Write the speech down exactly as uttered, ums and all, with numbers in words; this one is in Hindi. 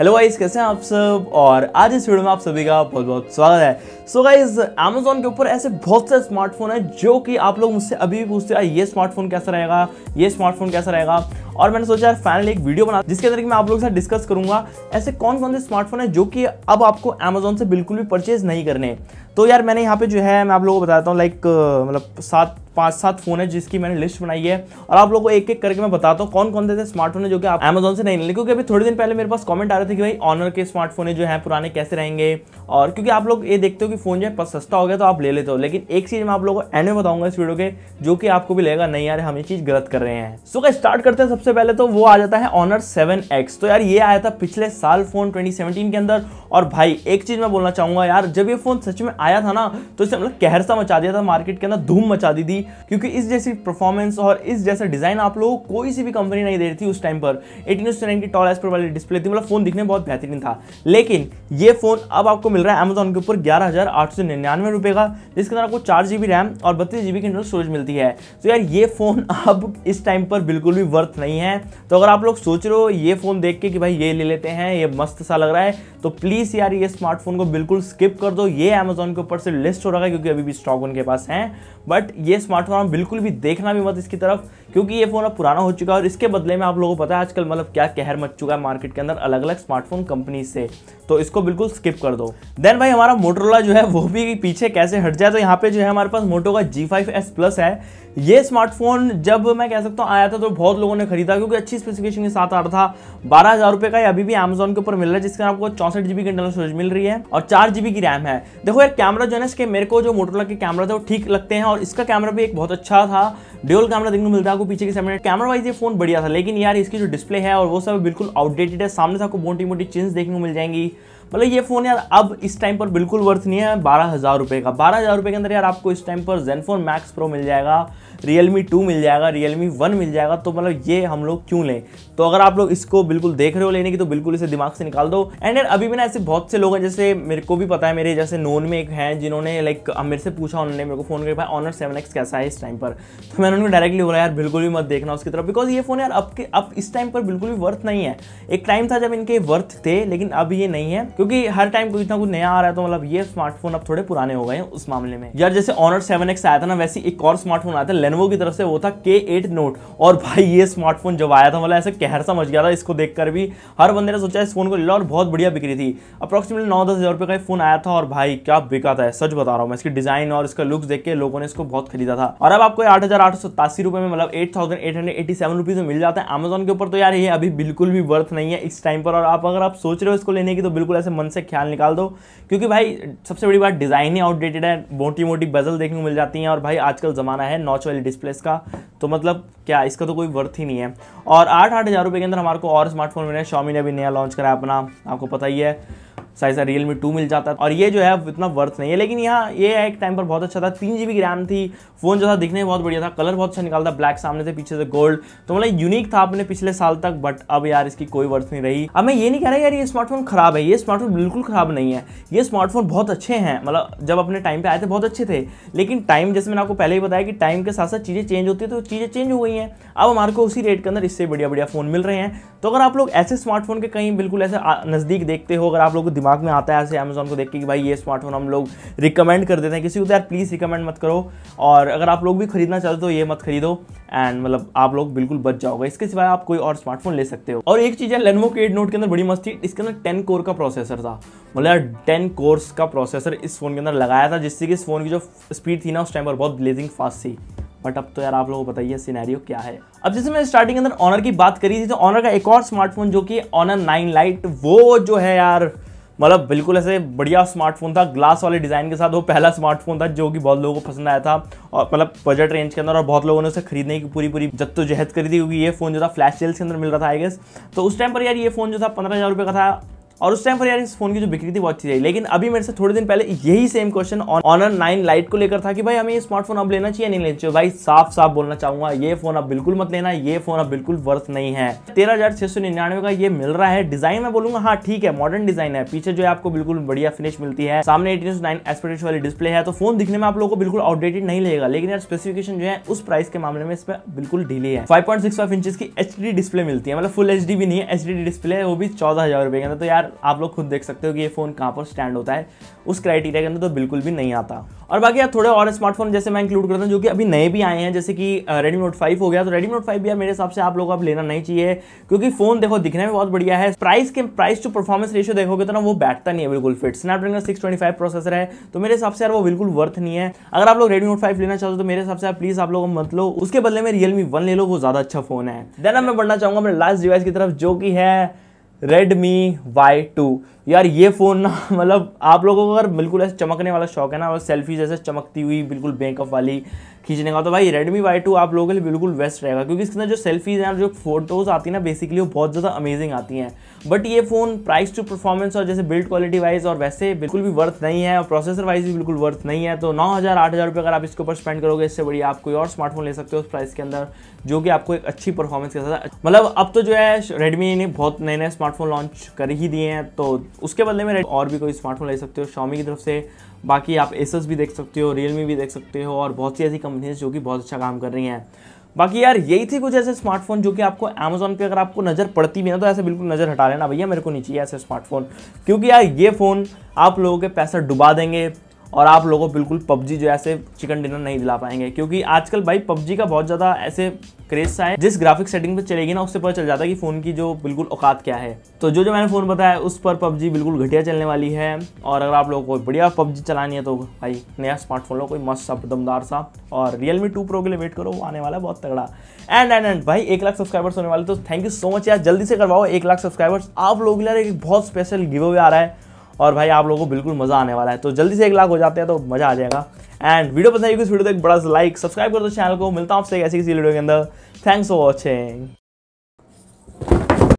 हेलो गाइस, कैसे हैं आप सब। और आज इस वीडियो में आप सभी का बहुत बहुत स्वागत है। सो गाइस, अमेजॉन के ऊपर ऐसे बहुत से स्मार्टफोन हैं जो कि आप लोग मुझसे अभी भी पूछते हैं ये स्मार्टफोन कैसा रहेगा, ये स्मार्टफोन कैसा रहेगा। और मैंने सोचा यार फाइनली एक वीडियो बना जिसके अंदर मैं आप लोगों के साथ डिस्कस करूंगा ऐसे कौन कौन से स्मार्टफोन हैं जो कि अब आपको अमेजॉन से बिल्कुल भी परचेज नहीं करने। तो यार मैंने यहाँ पे जो है मैं आप लोगों को बताता हूँ, लाइक मतलब सात पाँच सात फ़ोन है जिसकी मैंने लिस्ट बनाई है और आप लोगों को एक एक करके मैं बताता हूँ कौन कौन से स्मार्टफोन है जो कि आप अमेजॉन से नहीं लेंगे। क्योंकि अभी थोड़े दिन पहले मेरे पास कमेंट आ रहे थे कि भाई ऑनर के स्मार्टफोन है जो है पुराने कैसे रहेंगे, और क्योंकि आप लोग ये देखते हो कि फ़ोन जो है सस्ता हो गया तो आप ले लेते हो। लेकिन एक चीज़ मैं आप लोगों को एंड में बताऊँगा इस वीडियो के, जो कि आपको भी लगेगा नहीं यार हम ये चीज़ गलत कर रहे हैं। सो क्या स्टार्ट करते हैं। सबसे पहले तो वो आ जाता है ऑनर सेवन एक्स। तो यार ये आया था पिछले साल फ़ोन ट्वेंटी सेवनटीन के अंदर। और भाई एक चीज़ मैं बोलना चाहूँगा यार, जब ये फ़ोन सच में आया था ना तो इसने मतलब कहर सा मचा दिया था, मार्केट के अंदर धूम मचा दी थी। क्योंकि इस जैसी परफॉर्मेंस और इस जैसा डिज़ाइन आप लोगों को कोई सी भी कंपनी नहीं दे रही थी उस टाइम पर। एटीन इंच की टॉल एस्पर वाली डिस्प्ले थी, मतलब फ़ोन दिखने में बहुत बेहतरीन था। लेकिन ये फ़ोन अब आपको मिल रहा है अमेजॉन के ऊपर ग्यारह हज़ार आठ सौ निन्यानवे रुपये का, जिसके अंदर आपको चार जी बी रैम और बत्तीस जी बी की इंटरनल स्टोरेज मिलती है। तो यार ये फ़ोन अब इस टाइम पर बिल्कुल भी वर्थ नहीं है। तो अगर आप लोग सोच रहे हो ये फ़ोन देख के कि भाई ये ले लेते हैं, ये मस्त सा लग रहा है, तो प्लीज़ यार ये स्मार्टफोन को बिल्कुल स्किप कर दो। ये अमेजॉन के ऊपर से लिस्ट हो रहा है क्योंकि अभी भी स्टॉक उनके पास हैं, बट ये स्मार्टफोन बिल्कुल भी देखना भी मत इसकी तरफ, क्योंकि ये फ़ोन अब पुराना हो चुका है। और इसके बदले में आप लोगों को पता है आजकल मतलब क्या कहर मच चुका है मार्केट के अंदर अलग अलग स्मार्टफोन कंपनी से। तो इसको बिल्कुल स्किप कर दो। देन भाई हमारा मोटोरोला जो है वो भी पीछे कैसे हट जाए। तो यहाँ पे जो है हमारे पास मोटो का जी फाइव एस प्लस है। ये स्मार्टफोन जब मैं कह सकता हूँ आया था तो बहुत लोगों ने खरीदा क्योंकि अच्छी स्पेसिफिकेशन के साथ आ रहा था। बारह हज़ार रुपये का अभी भी अमेजॉन के ऊपर मिल रहा है, जिसके आपको चौंसठ जीबी की इंटरनल स्टोरेज मिल रही है और चार जीबी की रैम है। देखो यार कैमरा जो है इसके मेरे को जो मोटोरोला के कैमरा थे वो ठीक लगते हैं, और इसका कैमरा भी एक बहुत अच्छा था। ड्यूल कैमरा देखने को मिलता है आपको पीछे के सामने। कैमरा वाइज ये फोन बढ़िया था, लेकिन यार इसकी जो डिस्प्ले है और वो सब बिल्कुल आउटडेटेड है। सामने से आपको मोटी मोटी चेंज देखने को मिल जाएंगी। मतलब ये फ़ोन यार अब इस टाइम पर बिल्कुल वर्थ नहीं है बारह हज़ार रुपये का। बारह हज़ार रुपये के अंदर यार आपको इस टाइम पर ZenFone Max Pro मिल जाएगा, Realme टू मिल जाएगा, Realme वन मिल जाएगा। तो मतलब ये हम लोग क्यों लें। तो अगर आप लोग इसको बिल्कुल देख रहे हो लेने की तो बिल्कुल इसे दिमाग से निकाल दो। एंड यार अभी भी ना ऐसे बहुत से लोग हैं, जैसे मेरे को भी पता है मेरे जैसे नोन में एक हैं जिन्होंने लाइक मेरे से पूछा, उन्होंने मेरे को फ़ोन करके भाई ऑनर सेवन एक्स कैसा है इस टाइम पर। तो मैंने उनको डायरेक्टली बोला यार बिल्कुल भी मत देखना उसकी तरफ, बिकॉज ये फ़ोन यार अब के अब इस टाइम पर बिल्कुल भी वर्थ नहीं है। एक टाइम था जब इनके वर्थ थे, लेकिन अब ये नहीं है क्योंकि हर टाइम कुछ ना कुछ नया आ रहा है। तो मतलब ये स्मार्टफोन अब थोड़े पुराने हो गए हैं उस मामले में। यार जैसे ऑनर सेवन एक्स आया था ना, वैसे एक और स्मार्टफोन आया था Lenovo की तरफ से, वो था के एट नोट। और भाई ये स्मार्टफोन जब आया था मतलब ऐसे कहर सा मच गया था। इसको देखकर भी हर बंदे ने सोचा इस फोन को ले लो, और बहुत बढ़िया बिक्री थी। अप्रॉक्सीमेटली नौ दस हज़ार रुपये का फोन आया था और भाई क्या बिका था, सच बता रहा हूँ मैं। इसकी डिजाइन और इसका लुक्स देख के लोगों ने इसको बहुत खरीदा था। और अब आपको आठ हज़ार आठ सौ सतासी रुपये में मतलब eight thousand eight hundred eighty seven rupees में मिल जाता है अमेजॉन के ऊपर। तो यार ये अभी बिल्कुल भी वर्थ नहीं है इस टाइम पर। और आप अगर आप सोच रहे हो इसको लेने की तो बिल्कुल ऐसे मन से ख्याल निकाल दो, क्योंकि भाई सबसे बड़ी बात डिज़ाइन ही आउटडेटेड है। मोटी मोटी बजल देखने को मिल जाती हैं, और भाई आजकल ज़माना है नॉच वाली डिस्प्लेस का। तो मतलब क्या इसका तो कोई वर्थ ही नहीं है। और आठ आठ हज़ार रुपये के अंदर हमारे को और स्मार्टफोन मिले हैं। Xiaomi ने भी नया लॉन्च करा अपना, आपको पता ही है। साइज़ Realme टू मिल जाता है, और ये जो है इतना वर्थ नहीं है। लेकिन यहाँ ये एक टाइम पर बहुत अच्छा था। तीन जी बी की रैम थी, फ़ोन जो था दिखने में बहुत बढ़िया था, कलर बहुत अच्छा निकालता, ब्लैक सामने से पीछे से गोल्ड। तो मतलब यूनिक था अपने पिछले साल तक, बट अब यार इसकी कोई वर्थ नहीं रही। अब मैं ये नहीं कह रहा यार ये स्मार्टफोन ख़राब है, ये स्मार्टफोन बिल्कुल ख़राब नहीं है। ये स्मार्टफोन बहुत अच्छे हैं, मतलब जब अपने टाइम पर आए थे बहुत अच्छे थे। लेकिन टाइम, जैसे मैंने आपको पहले ही बताया कि टाइम के साथ साथ चीज़ें चेंज होती है, तो चीज़ें चेंज हो गई हैं। अब हमारे को उसी रेट के अंदर इससे बढ़िया बढ़िया फ़ोन मिल रहे हैं। तो अगर आप लोग ऐसे स्मार्टफोन के कहीं बिल्कुल ऐसे नज़दीक देखते हो, अगर आप लोग दिमाग में आता है ऐसे अमेजॉन को देख के कि भाई ये स्मार्टफोन हम लोग रिकमेंड कर देते हैं किसी को, तो यार प्लीज़ रिकमेंड मत करो। और अगर आप लोग भी खरीदना चाहते हो तो ये मत खरीदो, एंड मतलब आप लोग बिल्कुल बच जाओगे। इसके सिवाय आप कोई और स्मार्टफोन ले सकते हो। और एक चीज़ है Lenovo के एट नोट के अंदर बड़ी मस्त थी, इसके अंदर टेन कोर का प्रोसेसर था। मतलब यार टेन कोर्स का प्रोसेसर इस फोन के अंदर लगाया था, जिससे कि इस फोन की जो स्पीड थी ना उस टाइम पर बहुत ब्लेजिंग फास्ट थी। बट अब तो यार आप लोगों को बताइए सिनेरियो क्या है। अब जैसे मैंने स्टार्टिंग के अंदर ऑनर की बात करी थी, तो ऑनर का एक और स्मार्टफोन जो कि ऑनर नाइन लाइट, वो जो है यार मतलब बिल्कुल ऐसे बढ़िया स्मार्टफोन था ग्लास वाले डिज़ाइन के साथ। वो पहला स्मार्टफोन था जो कि बहुत लोगों को पसंद आया था, और मतलब बजट रेंज के अंदर, और बहुत लोगों ने उसे खरीदने की पूरी पूरी जद्दोजहद करी थी, क्योंकि ये फ़ोन जो था फ्लैश सेल्स के अंदर मिल रहा था आई गेस। तो उस टाइम पर यार ये फ़ोन जो था पंद्रह हज़ार रुपये का था, और उस टाइम पर यार इस फोन की जो बिक्री थी वो अच्छी थी। लेकिन अभी मेरे से थोड़े दिन पहले यही same question Honor nine lite को लेकर था कि भाई हमें ये स्मार्टफोन अब लेना चाहिए नहीं लेना चाहिए। भाई साफ साफ बोलना चाहूंगा, ये फोन अब बिल्कुल मत लेना, ये फोन अब बिल्कुल वर्थ नहीं है। तेरह हजार छह सौ निन्यानवे का ये मिल रहा है। डिजाइन में बोलूंगा हाँ ठीक है, मॉडर्न डिजाइन है, पीछे जो है आपको बिल्कुल बढ़िया फिनिश मिलती है, सामने एटीन इंटू नाइन एस्पेक्ट वाली डिस्प्ले है, तो फोन दिखने में आप लोगों को बिल्कुल आउटडेटेड नहीं लगेगा। लेकिन यार स्पेसिफिकेशन जो है उस प्राइस के मामले में इसमें बिल्कुल ढीली है। Five point six five inch की एचडी डिस्प्ले मिलती है, मतलब फुल एचडी भी नहीं है, एचडी डिस्प्ले है, वो भी चौदह हजार रुपए के अंदर। तो यार आप लोग खुद देख सकते हो कि ये फोन कहाँ पर स्टैंड होता है, उस क्राइटेरिया के अंदर तो बिल्कुल भी नहीं आता। और बाकी यार थोड़े और स्मार्टफोन जैसे मैं इंक्लूड करता हूँ जो कि अभी नए भी आए हैं, जैसे कि Redmi Note फाइव हो गया। तो Redmi Note फाइव भी यार मेरे हिसाब से आप लोग अब लेना नहीं चाहिए, क्योंकि फोन देखो दिखने में बहुत बढ़िया है, प्राइस के प्राइस टू परफॉर्मेंस रेशियो देखोगे तो ना वो बैठता नहीं है बिल्कुल fit. Snapdragon six twenty five processor है, तो मेरे हिसाब से यार वो बिल्कुल वर्थ नहीं है। अगर आप लोग Redmi Note फाइव लेना चाहते हो तो मेरे हिसाब से प्लीज आप लोग मत लो, उसके बदले में Realme वन ले लो, वो ज्यादा अच्छा फोन है। देन अब मैं बढ़ना चाहूंगा अपने लास्ट डिवाइस की तरफ जो कि है Redmi Y टू। यार ये फ़ोन ना मतलब आप लोगों को अगर बिल्कुल ऐसे चमकने वाला शौक है ना, और सेल्फी जैसे चमकती हुई बिल्कुल बेकअप वाली खींचने का, तो भाई Redmi Y टू आप लोगों के लिए बिल्कुल बेस्ट रहेगा, क्योंकि इसके अंदर जो सेल्फीज हैं जो फोटोज़ आती है ना बेसिकली वो बहुत ज़्यादा अमेजिंग आती हैं। बट ये फ़ोन प्राइस टू परफॉर्मेंस और जैसे बिल्ड क्वालिटी वाइज और वैसे बिल्कुल भी वर्थ नहीं है, और प्रोसेसर वाइज भी बिल्कुल वर्थ नहीं है। तो नौ हज़ार आठ हज़ार रुपये अगर आप इसके ऊपर स्पेंड करोगे, इससे बढ़िया आप कोई और स्मार्टफोन ले सकते हो उस प्राइस के अंदर, जो कि आपको एक अच्छी परफॉर्मेंस के साथ, मतलब अब तो जो है Redmi ने बहुत नए नए स्मार्टफोन लॉन्च कर ही दिए हैं, तो उसके बदले में और भी कोई स्मार्टफोन ले सकते हो Xiaomi की तरफ से। बाकी आप Asus भी देख सकते हो, Realme भी देख सकते हो, और बहुत सी ऐसी कंपनीज जो कि बहुत अच्छा काम कर रही हैं। बाकी यार यही थी कुछ ऐसे स्मार्टफोन जो कि आपको Amazon पे अगर आपको नज़र पड़ती भी ना, तो ऐसे बिल्कुल नज़र हटा लेना, भैया मेरे को नहीं चाहिए ऐसे स्मार्टफोन, क्योंकि यार ये फ़ोन आप लोगों के पैसा डुबा देंगे और आप लोगों को बिल्कुल पबजी जो ऐसे चिकन डिनर नहीं दिला पाएंगे। क्योंकि आजकल भाई पबजी का बहुत ज़्यादा ऐसे क्रेज सा है, जिस ग्राफिक सेटिंग पे चलेगी ना उससे पता चल जाता है कि फ़ोन की जो बिल्कुल औकात क्या है। तो जो जो मैंने फ़ोन बताया उस पर पबजी बिल्कुल घटिया चलने वाली है, और अगर आप लोगों को बढ़िया पबजी चलानी है तो भाई नया स्मार्टफोन लो, कोई मस्त सा दमदार सा। और Realme टू Pro के लिए वेट करो, वो आने वाला है बहुत तगड़ा। एंड एंड एंड भाई एक लाख सब्सक्राइबर्स होने वाले, तो थैंक यू सो मच यार, जल्दी से करवाओ एक लाख सब्सक्राइबर्स। आप लोगों के लिए एक बहुत स्पेशल गिव अवे आ रहा है, और भाई आप लोगों को बिल्कुल मज़ा आने वाला है। तो जल्दी से एक लाख हो जाते हैं तो मज़ा आ जाएगा। एंड वीडियो पसंद आई तो इस वीडियो को एक बड़ा सा लाइक, सब्सक्राइब कर दो चैनल को। मिलता हूँ आपसे ऐसी किसी वीडियो के अंदर। Thanks for watching.